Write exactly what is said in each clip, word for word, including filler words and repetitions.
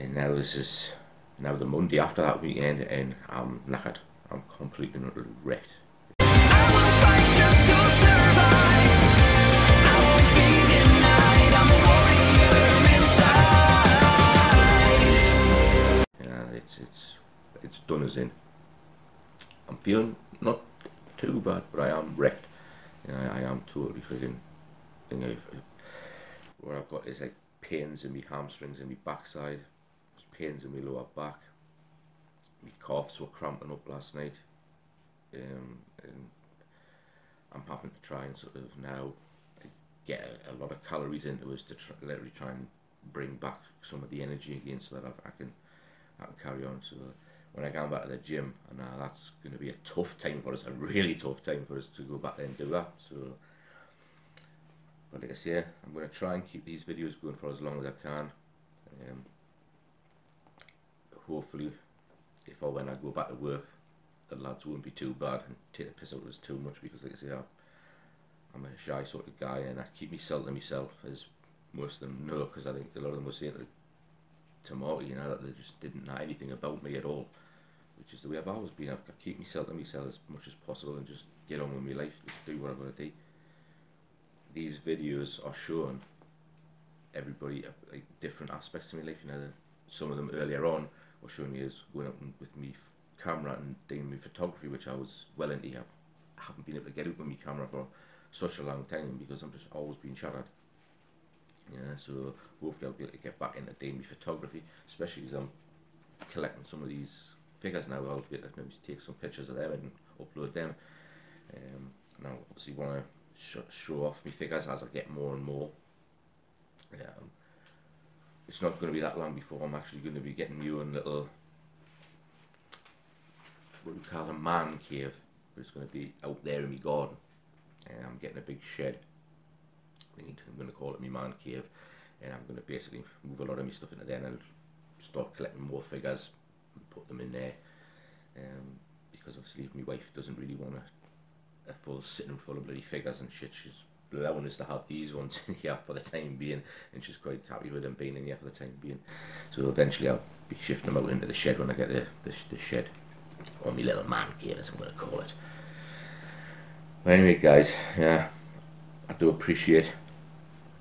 And now this is now the Monday after that weekend, and I'm knackered. I'm completely not wrecked. I will fight just to survive. I won't be denied. I'm a warrior inside. Yeah, it's it's it's done as in. I'm feeling not too bad, but I am wrecked. You know, I am totally freaking. You know, what I've got is like pains in my hamstrings and my backside. There's pains in my lower back. My calves were cramping up last night. Um, and I'm having to try and sort of now get a, a lot of calories into us to try, literally try and bring back some of the energy again, so that I've, I can I can carry on. So when I come back to the gym, and now that's going to be a tough time for us, a really tough time for us to go back there and do that. So, but like I say, I'm going to try and keep these videos going for as long as I can. Um, hopefully, if or when I go back to work, the lads won't be too bad and take the piss out of us too much, because like I say, I'm, I'm a shy sort of guy, and I keep myself to myself, as most of them know, because I think a lot of them were saying to, to Marty, you know, that they just didn't know anything about me at all, which is the way I've always been. I keep myself to myself as much as possible and just get on with my life, just do what I'm going to do. These videos are showing everybody like, different aspects of my life. You know, some of them earlier on were showing me as going out with me camera and doing my photography, which I was well into. I haven't been able to get out with my camera for such a long time because I'm just always been shattered. Yeah, so hopefully I'll be able to get back into doing my photography, especially as I'm collecting some of these figures now. I'll be able to maybe take some pictures of them and upload them. Um, and I obviously want to show off my figures as I get more and more. Um, it's not going to be that long before I'm actually going to be getting you own little, what we call a man cave, but it's going to be out there in my garden, and I'm getting a big shed. I think I'm going to call it my man cave, and I'm going to basically move a lot of my stuff into there and start collecting more figures and put them in there, um, because obviously my wife doesn't really want to a full sitting full of bloody figures and shit. She's allowing us to have these ones in here for the time being, and she's quite happy with them being in here for the time being. So eventually I'll be shifting them out into the shed when I get the, the, the shed, or my little man cave as I'm going to call it. But anyway guys, yeah, I do appreciate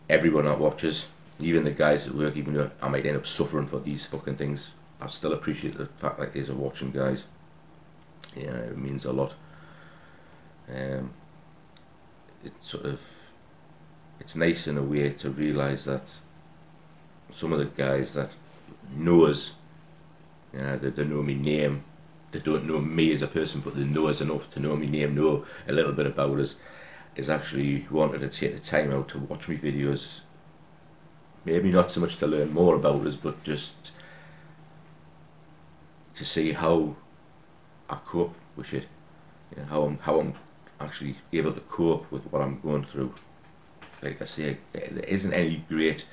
everyone that watches, even the guys at work, even though I might end up suffering for these fucking things, I still appreciate the fact that these are watching, guys. Yeah, it means a lot. Um, it's sort of it's nice in a way to realise that some of the guys that know us, you know, they, they know my name, they don't know me as a person, but they know us enough to know my name, know a little bit about us, is actually wanted to take the time out to watch my videos, maybe not so much to learn more about us, but just to see how I cope with shit. You know, how I'm, how I'm actually able to cope with what I'm going through. Like I say, there isn't any great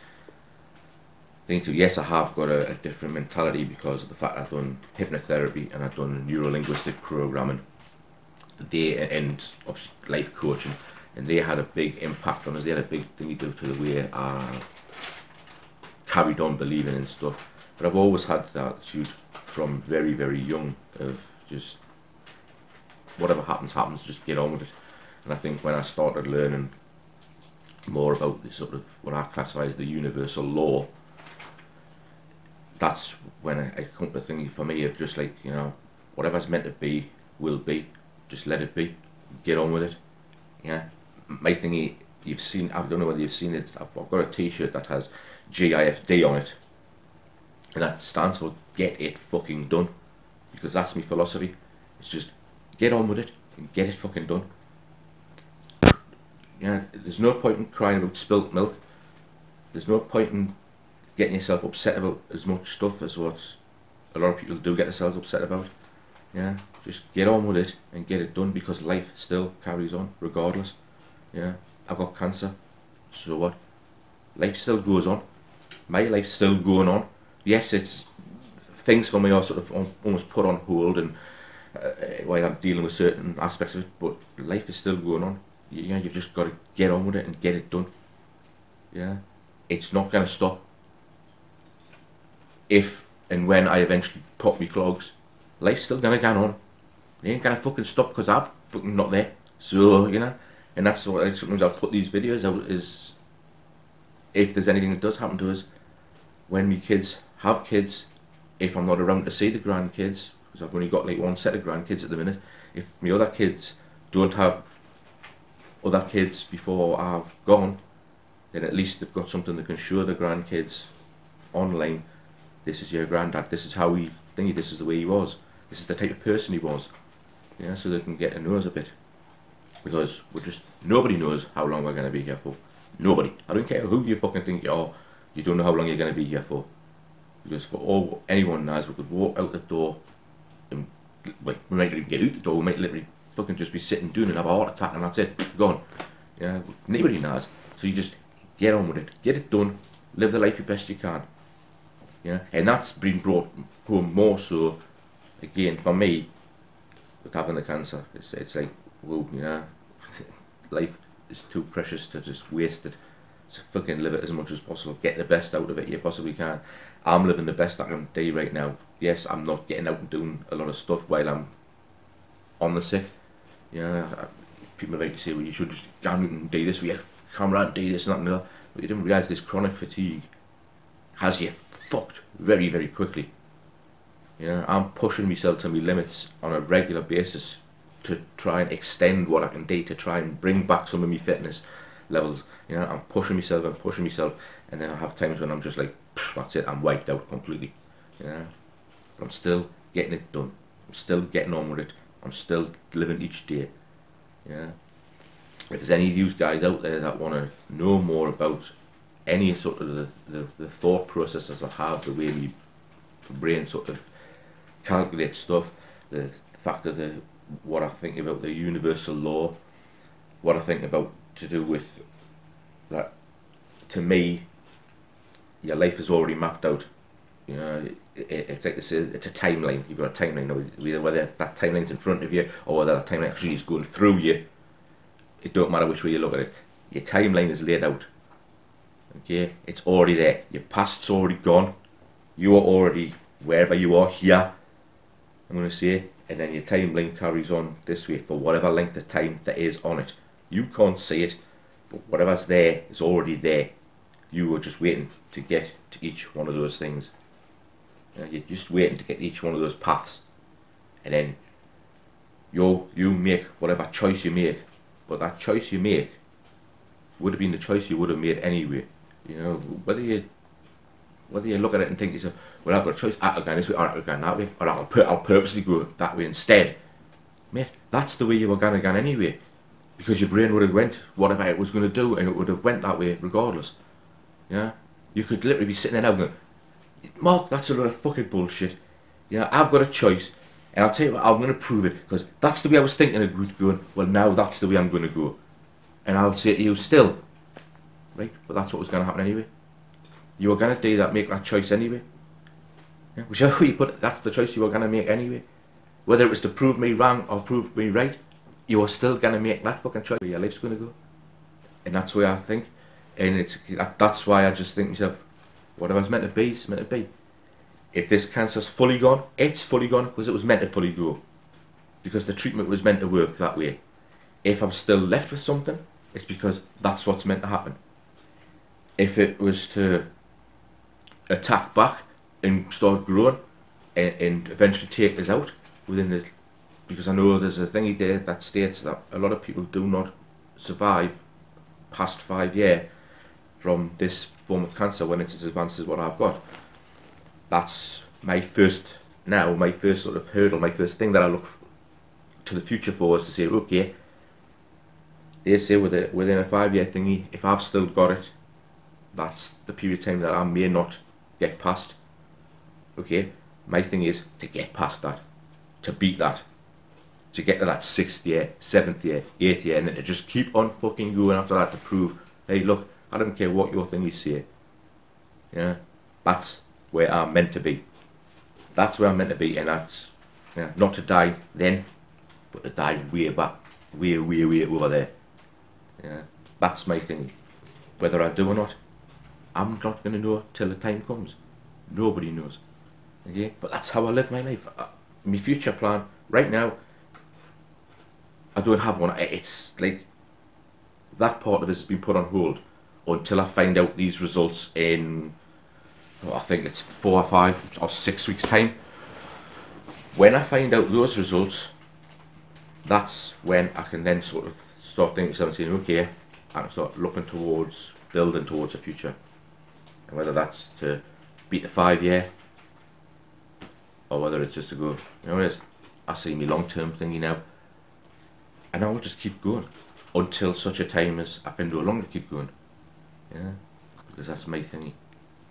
thing to. Yes, I have got a, a different mentality because of the fact I've done hypnotherapy and I've done neuro-linguistic programming, they and obviously life coaching, and they had a big impact on us. They had a big thing to do to the way I carried on believing and stuff. But I've always had that attitude from very, very young of just, whatever happens, happens, just get on with it. And I think when I started learning more about the sort of what I classify as the universal law, that's when I, I come to thinking for me of just like, you know, whatever's meant to be, will be, just let it be, get on with it. Yeah. My thingy, you've seen, I don't know whether you've seen it, I've, I've got a t-shirt that has G I F D on it, and that stands for get it fucking done, because that's my philosophy. It's just get on with it and get it fucking done. Yeah, there's no point in crying about spilt milk. There's no point in getting yourself upset about as much stuff as what a lot of people do get themselves upset about. Yeah, just get on with it and get it done, because life still carries on regardless. Yeah, I've got cancer, so what? Life still goes on. My life's still going on. Yes, it's things for me are sort of almost put on hold and. Uh, while I'm dealing with certain aspects of it, but life is still going on. You, you know, you've just got to get on with it and get it done. Yeah, it's not going to stop. if and when I eventually pop me clogs, life's still gonna go on. They ain't gonna fucking stop because I've fucking not there. So, you know, and that's what I, sometimes I'll put these videos out is, if there's anything that does happen to us, when me kids have kids, if I'm not around to see the grandkids, because I've only got like one set of grandkids at the minute, if my other kids don't have other kids before I've gone, then at least they've got something that can show the grandkids online. This is your granddad, this is how he thingy, this is the way he was, this is the type of person he was. Yeah, so they can get to know us a bit. Because we're just, nobody knows how long we're going to be here for. Nobody. I don't care who you fucking think you are, you don't know how long you're going to be here for. Because for all anyone knows, we could walk out the door and well, we might not even get out the door, we might literally fucking just be sitting doing and have a heart attack and that's it, gone. Yeah, nobody knows. So you just get on with it, get it done, live the life the best you can. Yeah, and that's been brought home more so, again, for me, with having the cancer. It's, it's like, whoa, you know, life is too precious to just waste it. So fucking live it as much as possible. Get the best out of it you possibly can. I'm living the best I can do right now. Yes, I'm not getting out and doing a lot of stuff while I'm on the sick. You know, people like to say, well, you should just go and do this, well, you come around and do this and that and that. But you didn't realise this chronic fatigue has you fucked very, very quickly. You know, I'm pushing myself to my limits on a regular basis to try and extend what I can do, to try and bring back some of my fitness levels. You know, I'm pushing myself, I'm pushing myself, and then I have times when I'm just like, that's it, I'm wiped out completely. You know, but I'm still getting it done. I'm still getting on with it. I'm still living each day. Yeah. If there's any of you guys out there that want to know more about any sort of the, the, the thought processes I have, the way my brain sort of calculates stuff, the, the fact of the, what I think about the universal law, what I think about to do with that, to me, your life is already mapped out. You know, it, it, it's like this, it's a timeline. You've got a timeline, either whether that timeline's in front of you or whether that timeline actually is going through you. It don't matter which way you look at it. Your timeline is laid out. Okay, it's already there. Your past's already gone. You are already wherever you are here, I'm going to say, and then your timeline carries on this way for whatever length of time that is on it. You can't see it, but whatever's there is already there. You were just waiting to get to each one of those things. You're just waiting to get to each one of those paths, and then you you make whatever choice you make. But that choice you make would have been the choice you would have made anyway. You know, whether you whether you look at it and think to yourself, well, I've got a choice, I'll go this way, or I'll go that way, or I'll, I'll purposely go that way instead. Mate, that's the way you were going to go anyway, because your brain would have went whatever it was going to do, and it would have went that way regardless. Yeah, you could literally be sitting there now going, Mark, that's a lot of fucking bullshit. Yeah, I've got a choice, and I'll tell you what, I'm going to prove it, because that's the way I was thinking of going, well, now that's the way I'm going to go. And I'll say to you still, right, but that's what was going to happen anyway. You were going to do that, make that choice anyway. Yeah, whichever way you put it, that's the choice you were going to make anyway. Whether it was to prove me wrong or prove me right, you were still going to make that fucking choice where your life's going to go. And that's the way I think. And it's, that's why I just think to myself, whatever it's meant to be, it's meant to be. If this cancer's fully gone, it's fully gone because it was meant to fully go. Because the treatment was meant to work that way. If I'm still left with something, it's because that's what's meant to happen. If it was to attack back and start growing and, and eventually take us out within the... Because I know there's a thingy there that states that a lot of people do not survive past five years from this form of cancer when it's as advanced as what I've got. That's my first, now, my first sort of hurdle, my first thing that I look to the future for is to say, okay, they say within a five-year thingy, if I've still got it, that's the period of time that I may not get past. Okay, my thing is to get past that, to beat that, to get to that sixth year, seventh year, eighth year, and then to just keep on fucking going after that to prove, hey, look, I don't care what your thingy say. Yeah, that's where I'm meant to be. That's where I'm meant to be, and that's, yeah, not to die then, but to die way back, way, way, way over there. Yeah, that's my thing. Whether I do or not, I'm not going to know till the time comes. Nobody knows. Okay, but that's how I live my life. I, my future plan right now, I don't have one. It's like that part of this has been put on hold until I find out these results in, well, I think it's four or five or six weeks time. When I find out those results, that's when I can then sort of start thinking to myself, okay, I can start looking towards building towards a future, and whether that's to beat the five year or whether it's just to go, you know, it is, I see me long term thingy now, and I will just keep going until such a time as I can no longer keep going, yeah, because that's my thingy.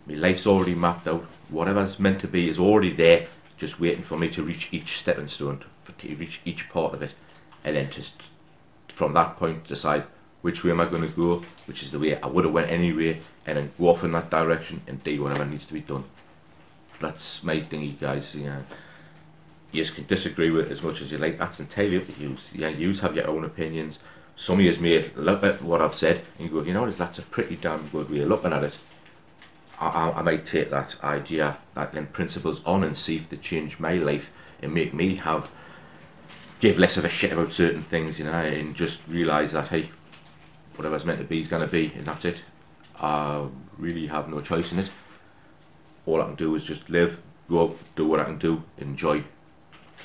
My life's already mapped out. Whatever's meant to be is already there, just waiting for me to reach each stepping stone, to, for, to reach each part of it, and then just from that point decide which way am I going to go, which is the way I would have went anyway, and then go off in that direction and do whatever needs to be done. That's my thingy, guys. You know, you can disagree with it as much as you like. That's entirely up to you. Yeah, you have your own opinions. Some of you may look at what I've said and go, you know, that's a pretty damn good way of looking at it. I, I, I might take that idea, that then principles on and see if they change my life and make me have, give less of a shit about certain things, you know, and just realise that, hey, whatever's meant to be is going to be, and that's it. I really have no choice in it. All I can do is just live, go up, do what I can do, enjoy.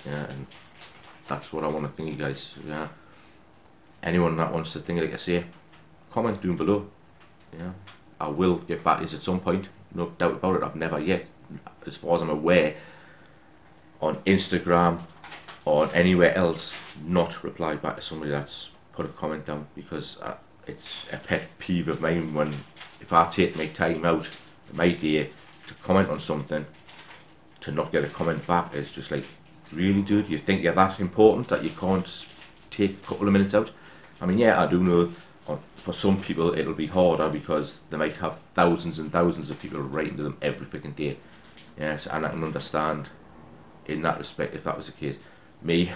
Yeah, and that's what I want to think, you guys. Yeah. Anyone that wants to think, like I say, comment down below. Yeah. I will get back to this at some point, no doubt about it. I've never yet, as far as I'm aware, on Instagram or anywhere else, not replied back to somebody that's put a comment down, because I, it's a pet peeve of mine when, if I take my time out, my day, to comment on something, to not get a comment back is just like, really, dude, you think you're that important that you can't take a couple of minutes out? I mean, yeah, I do know for some people it'll be harder because they might have thousands and thousands of people writing to them every freaking day. Yes, and I can understand in that respect if that was the case. Me,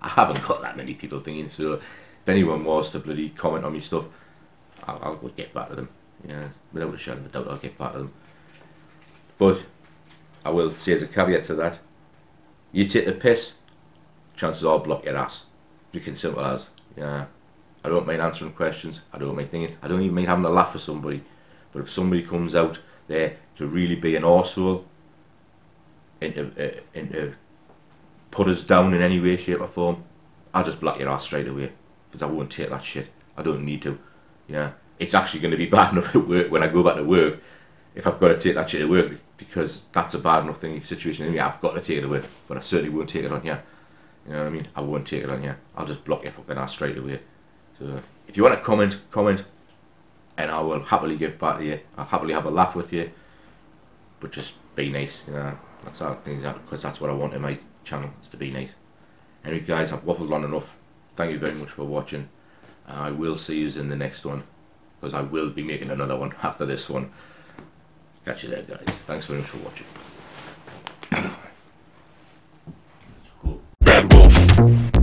I haven't got that many people thinking, so if anyone was to bloody comment on me stuff, I'll, I'll go get back to them. Yeah, without a shadow of a doubt, I'll get back to them. But I will say as a caveat to that, you take the piss, chances are I'll block your ass. Freaking simple as. Yeah. I don't mind answering questions, I don't mind thinking, I don't even mind having a laugh with somebody. But if somebody comes out there to really be an arsehole and to, uh, and to put us down in any way, shape or form, I'll just black your ass straight away, because I won't take that shit. I don't need to. Yeah, it's actually going to be bad enough at work when I go back to work if I've got to take that shit at work, because that's a bad enough thing, situation anyway. I've got to take it away, but I certainly won't take it on you. You know what I mean? I won't take it on you. I'll just block your fucking ass straight away. So if you want to comment, comment, and I will happily get back to you. I'll happily have a laugh with you, but just be nice, you know. That's how things are, because that's what I want in my channel, is to be nice. Anyway, guys, I've waffled long enough. Thank you very much for watching. I will see you in the next one, because I will be making another one after this one. Catch you there, guys. Thanks very much for watching. Cool. Bad Wolf.